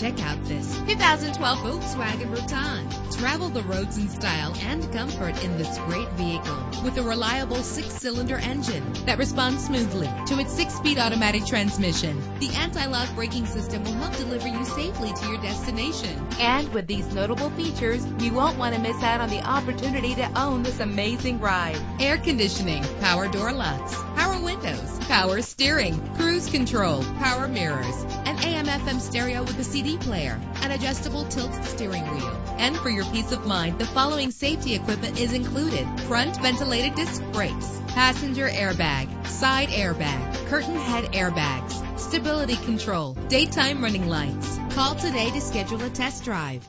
Check out this 2012 Volkswagen Routan. Travel the roads in style and comfort in this great vehicle with a reliable 6-cylinder engine that responds smoothly to its 6-speed automatic transmission. The anti-lock braking system will help deliver you safely to your destination. And with these notable features, you won't want to miss out on the opportunity to own this amazing ride. Air conditioning, power door locks, power windows, power steering, cruise control, power mirrors, an AM/FM stereo with a CD player, an adjustable tilt steering wheel. And for your peace of mind, the following safety equipment is included: front ventilated disc brakes, passenger airbag, side airbag, curtain head airbags, stability control, daytime running lights. Call today to schedule a test drive.